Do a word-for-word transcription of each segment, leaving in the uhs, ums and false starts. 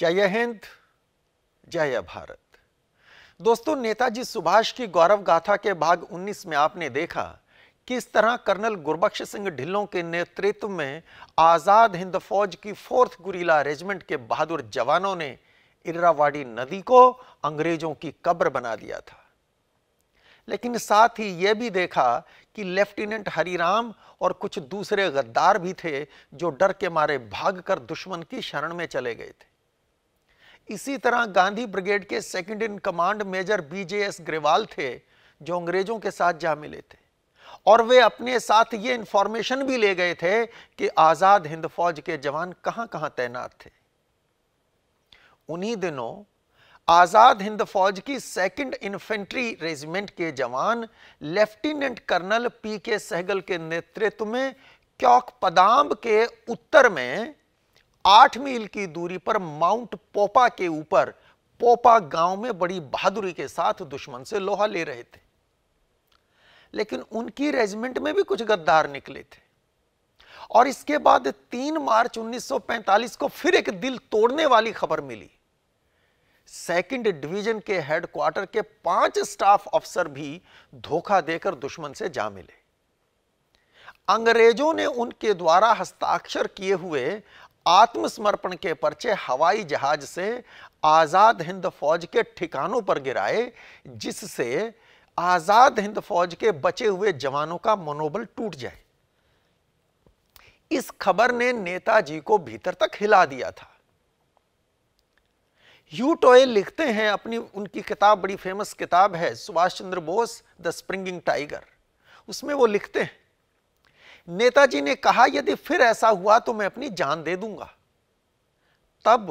जय हिंद, जय भारत। दोस्तों, नेताजी सुभाष की गौरव गाथा के भाग उन्नीस में आपने देखा किस तरह कर्नल गुरबख्श सिंह ढिल्लों के नेतृत्व में आजाद हिंद फौज की फोर्थ गुरीला रेजिमेंट के बहादुर जवानों ने इर्रावाडी नदी को अंग्रेजों की कब्र बना दिया था। लेकिन साथ ही यह भी देखा कि लेफ्टिनेंट हरिराम और कुछ दूसरे गद्दार भी थे जो डर के मारे भागकर दुश्मन की शरण में चले गए थे। इसी तरह गांधी ब्रिगेड के second in command major BJS Grewal थे जो अंग्रेजों के साथ जा मिले थे और वे अपने साथ ये इंफॉर्मेशन भी ले गए थे कि आजाद हिंद फौज के जवान कहां कहां तैनात थे। उन्हीं दिनों आजाद हिंद फौज की सेकंड इन्फेंट्री रेजिमेंट के जवान लेफ्टिनेंट कर्नल पीके सहगल के नेतृत्व में क्योक पदाम्ब के उत्तर में आठ मील की दूरी पर माउंट पोपा के ऊपर पोपा गांव में बड़ी बहादुरी के साथ दुश्मन से लोहा ले रहे थे। लेकिन उनकी रेजिमेंट में भी कुछ गद्दार निकले थे और इसके बाद तीन मार्च उन्नीस सौ पैंतालीस को फिर एक दिल तोड़ने वाली खबर मिली। सेकंड डिवीजन के हेडक्वार्टर के पांच स्टाफ अफसर भी धोखा देकर दुश्मन से जा मिले। अंग्रेजों ने उनके द्वारा हस्ताक्षर किए हुए आत्मसमर्पण के पर्चे हवाई जहाज से आजाद हिंद फौज के ठिकानों पर गिराए, जिससे आजाद हिंद फौज के बचे हुए जवानों का मनोबल टूट जाए। इस खबर ने नेताजी को भीतर तक हिला दिया था। यूटोय लिखते हैं, अपनी उनकी किताब, बड़ी फेमस किताब है Subhash Chandra Bose the springing tiger, उसमें वो लिखते हैं, नेताजी ने कहा यदि फिर ऐसा हुआ तो मैं अपनी जान दे दूंगा। तब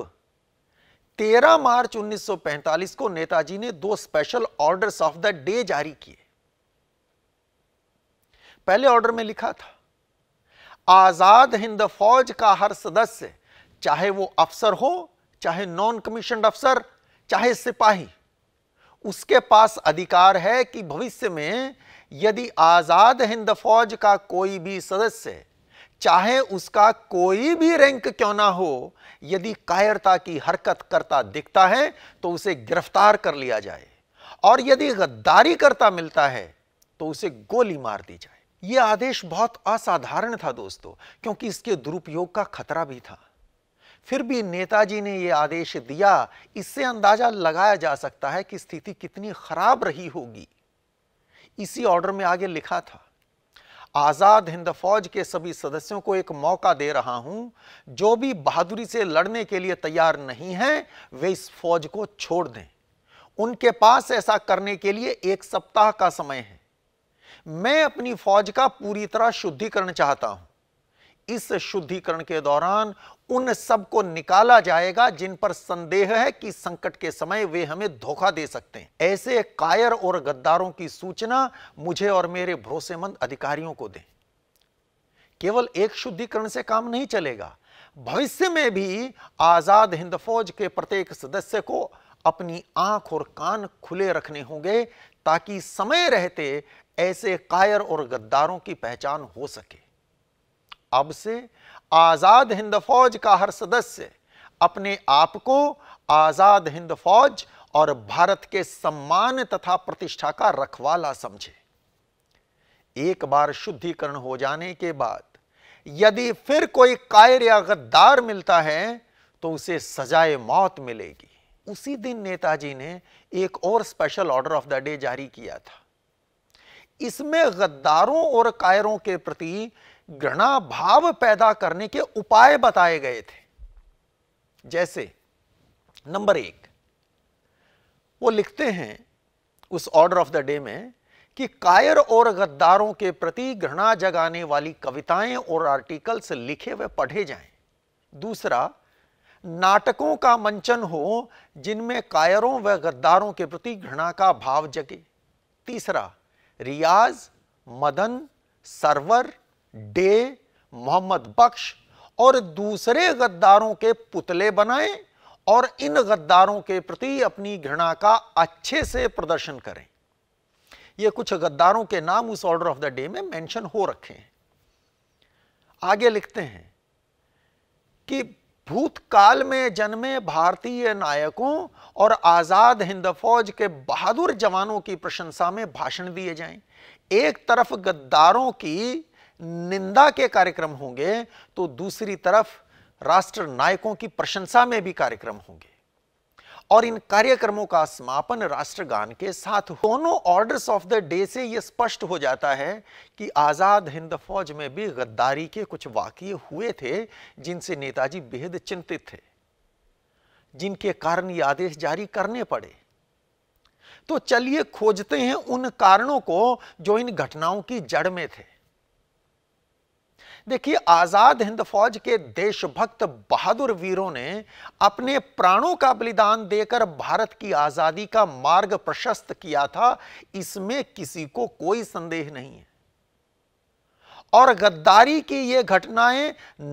तेरह मार्च उन्नीस सौ पैंतालीस को नेताजी ने दो special orders of the day जारी किए। पहले ऑर्डर में लिखा था, आजाद हिंद फौज का हर सदस्य, चाहे वो अफसर हो, चाहे नॉन कमीशन्ड अफसर, चाहे सिपाही, उसके पास अधिकार है कि भविष्य में यदि आजाद हिंद फौज का कोई भी सदस्य, चाहे उसका कोई भी रैंक क्यों ना हो, यदि कायरता की हरकत करता दिखता है तो उसे गिरफ्तार कर लिया जाए और यदि गद्दारी करता मिलता है तो उसे गोली मार दी जाए। यह आदेश बहुत असाधारण था दोस्तों, क्योंकि इसके दुरुपयोग का खतरा भी था। फिर भी नेताजी ने यह आदेश दिया। इससे अंदाजा लगाया जा सकता है कि स्थिति कितनी खराब रही होगी। इसी ऑर्डर में आगे लिखा था, आजाद हिंद फौज के सभी सदस्यों को एक मौका दे रहा हूं, जो भी बहादुरी से लड़ने के लिए तैयार नहीं है वे इस फौज को छोड़ दें। उनके पास ऐसा करने के लिए एक सप्ताह का समय है। मैं अपनी फौज का पूरी तरह शुद्धिकरण चाहता हूं। इस शुद्धिकरण के दौरान उन सबको निकाला जाएगा जिन पर संदेह है कि संकट के समय वे हमें धोखा दे सकते हैं। ऐसे कायर और गद्दारों की सूचना मुझे और मेरे भरोसेमंद अधिकारियों को दें। केवल एक शुद्धिकरण से काम नहीं चलेगा, भविष्य में भी आजाद हिंद फौज के प्रत्येक सदस्य को अपनी आंख और कान खुले रखने होंगे ताकि समय रहते ऐसे कायर और गद्दारों की पहचान हो सके। अब से आजाद हिंद फौज का हर सदस्य अपने आप को आजाद हिंद फौज और भारत के सम्मान तथा प्रतिष्ठा का रखवाला समझे। एक बार शुद्धिकरण हो जाने के बाद यदि फिर कोई कायर या गद्दार मिलता है तो उसे सजाए मौत मिलेगी। उसी दिन नेताजी ने एक और special order of the day जारी किया था। इसमें गद्दारों और कायरों के प्रति घृणा भाव पैदा करने के उपाय बताए गए थे। जैसे नंबर एक, वो लिखते हैं उस ऑर्डर ऑफ द डे में कि कायर और गद्दारों के प्रति घृणा जगाने वाली कविताएं और आर्टिकल्स लिखे व पढ़े जाएं। दूसरा, नाटकों का मंचन हो जिनमें कायरों व गद्दारों के प्रति घृणा का भाव जगे। तीसरा, रियाज मदन सरवर डे, मोहम्मद बख्श और दूसरे गद्दारों के पुतले बनाएं और इन गद्दारों के प्रति अपनी घृणा का अच्छे से प्रदर्शन करें। ये कुछ गद्दारों के नाम उस ऑर्डर ऑफ द डे में मेंशन हो रखे हैं। आगे लिखते हैं कि भूतकाल में जन्मे भारतीय नायकों और आजाद हिंद फौज के बहादुर जवानों की प्रशंसा में भाषण दिए जाएं। एक तरफ गद्दारों की निंदा के कार्यक्रम होंगे तो दूसरी तरफ राष्ट्र नायकों की प्रशंसा में भी कार्यक्रम होंगे और इन कार्यक्रमों का समापन राष्ट्रगान के साथ। दोनों ऑर्डर्स ऑफ द डे से यह स्पष्ट हो जाता है कि आजाद हिंद फौज में भी गद्दारी के कुछ वाकये हुए थे जिनसे नेताजी बेहद चिंतित थे, जिनके कारण ये आदेश जारी करने पड़े। तो चलिए खोजते हैं उन कारणों को जो इन घटनाओं की जड़ में थे। देखिए, आजाद हिंद फौज के देशभक्त बहादुर वीरों ने अपने प्राणों का बलिदान देकर भारत की आजादी का मार्ग प्रशस्त किया था, इसमें किसी को कोई संदेह नहीं है। और गद्दारी की ये घटनाएं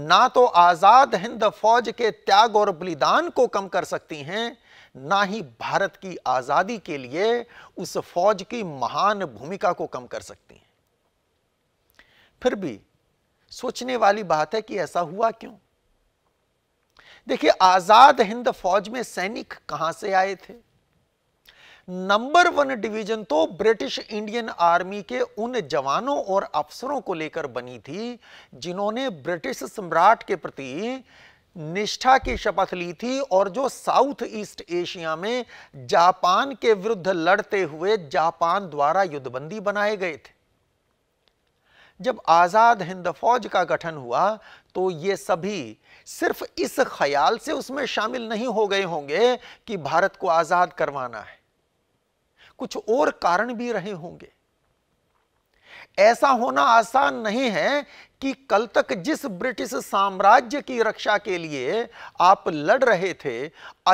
ना तो आजाद हिंद फौज के त्याग और बलिदान को कम कर सकती हैं, ना ही भारत की आजादी के लिए उस फौज की महान भूमिका को कम कर सकती हैं। फिर भी सोचने वाली बात है कि ऐसा हुआ क्यों। देखिए, आजाद हिंद फौज में सैनिक कहां से आए थे। नंबर वन डिवीजन तो ब्रिटिश इंडियन आर्मी के उन जवानों और अफसरों को लेकर बनी थी जिन्होंने ब्रिटिश सम्राट के प्रति निष्ठा की शपथ ली थी और जो साउथ ईस्ट एशिया में जापान के विरुद्ध लड़ते हुए जापान द्वारा युद्धबंदी बनाए गए थे। जब आज़ाद हिंद फौज का गठन हुआ तो ये सभी सिर्फ इस ख्याल से उसमें शामिल नहीं हो गए होंगे कि भारत को आज़ाद करवाना है, कुछ और कारण भी रहे होंगे। ऐसा होना आसान नहीं है कि कल तक जिस ब्रिटिश साम्राज्य की रक्षा के लिए आप लड़ रहे थे,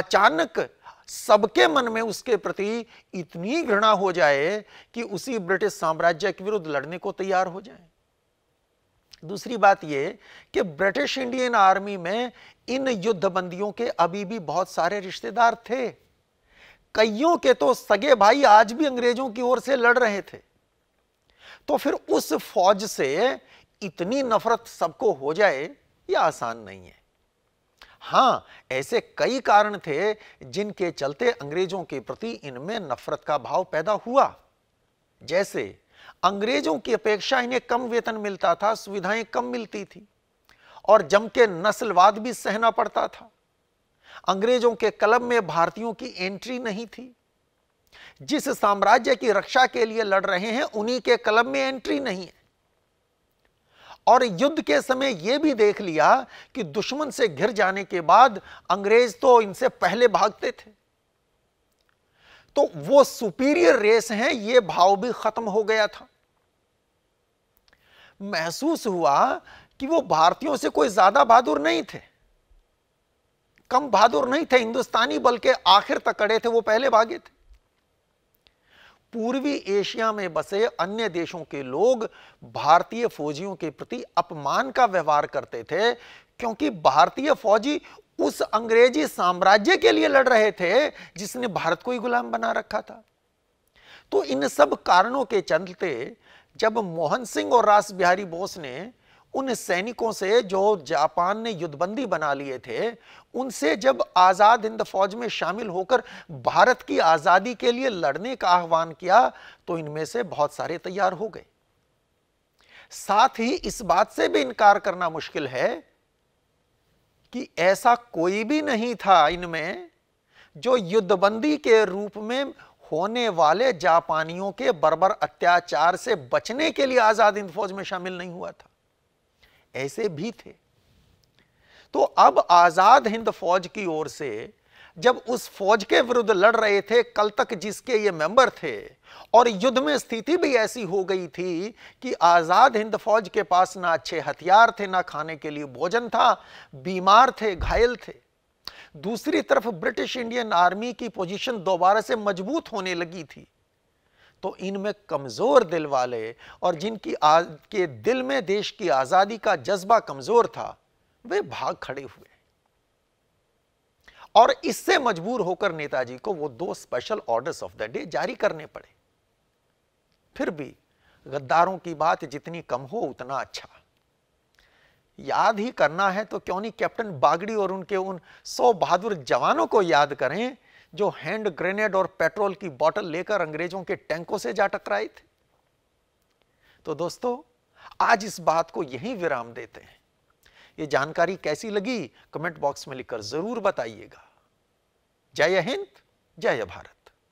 अचानक सबके मन में उसके प्रति इतनी घृणा हो जाए कि उसी ब्रिटिश साम्राज्य के विरुद्ध लड़ने को तैयार हो जाएं। दूसरी बात यह कि ब्रिटिश इंडियन आर्मी में इन युद्धबंदियों के अभी भी बहुत सारे रिश्तेदार थे। कईयों के तो सगे भाई आज भी अंग्रेजों की ओर से लड़ रहे थे। तो फिर उस फौज से इतनी नफरत सबको हो जाए, यह आसान नहीं है। हाँ, ऐसे कई कारण थे जिनके चलते अंग्रेजों के प्रति इनमें नफरत का भाव पैदा हुआ। जैसे अंग्रेजों की अपेक्षा इन्हें कम वेतन मिलता था, सुविधाएं कम मिलती थी और जम के नस्लवाद भी सहना पड़ता था। अंग्रेजों के क्लब में भारतीयों की एंट्री नहीं थी। जिस साम्राज्य की रक्षा के लिए लड़ रहे हैं उन्हीं के क्लब में एंट्री नहीं है। और युद्ध के समय यह भी देख लिया कि दुश्मन से घिर जाने के बाद अंग्रेज तो इनसे पहले भागते थे। तो वो सुपीरियर रेस है, यह भाव भी खत्म हो गया था। महसूस हुआ कि वो भारतीयों से कोई ज्यादा बहादुर नहीं थे, कम बहादुर नहीं थे। हिंदुस्तानी बल्कि आखिर तक अड़े थे, वो पहले भागे थे। पूर्वी एशिया में बसे अन्य देशों के लोग भारतीय फौजियों के प्रति अपमान का व्यवहार करते थे, क्योंकि भारतीय फौजी उस अंग्रेजी साम्राज्य के लिए लड़ रहे थे जिसने भारत को ही गुलाम बना रखा था। तो इन सब कारणों के चलते जब मोहन सिंह और रास बिहारी बोस ने उन सैनिकों से जो जापान ने युद्धबंदी बना लिए थे, उनसे जब आज़ाद हिंद फौज में शामिल होकर भारत की आज़ादी के लिए लड़ने का आह्वान किया तो इनमें से बहुत सारे तैयार हो गए। साथ ही इस बात से भी इनकार करना मुश्किल है कि ऐसा कोई भी नहीं था इनमें जो युद्धबंदी के रूप में होने वाले जापानियों के बर्बर अत्याचार से बचने के लिए आज़ाद हिंद फौज में शामिल नहीं हुआ था। ऐसे भी थे। तो अब आजाद हिंद फौज की ओर से जब उस फौज के विरुद्ध लड़ रहे थे कल तक जिसके ये मेंबर थे, और युद्ध में स्थिति भी ऐसी हो गई थी कि आजाद हिंद फौज के पास ना अच्छे हथियार थे, ना खाने के लिए भोजन था, बीमार थे, घायल थे। दूसरी तरफ ब्रिटिश इंडियन आर्मी की पोजीशन दोबारा से मजबूत होने लगी थी। तो इनमें कमज़ोर दिल वाले और जिनकी आज के दिल में देश की आज़ादी का जज्बा कमज़ोर था, वे भाग खड़े हुए और इससे मजबूर होकर नेताजी को वो दो special orders of the day जारी करने पड़े। फिर भी गद्दारों की बात जितनी कम हो उतना अच्छा। याद ही करना है तो क्यों नहीं कैप्टन बागड़ी और उनके उन सौ बहादुर जवानों को याद करें जो हैंड ग्रेनेड और पेट्रोल की बोतल लेकर अंग्रेजों के टैंकों से जा टकराए थे। तो दोस्तों आज इस बात को यहीं विराम देते हैं। ये जानकारी कैसी लगी कमेंट बॉक्स में लिखकर जरूर बताइएगा। जय हिंद, जय भारत।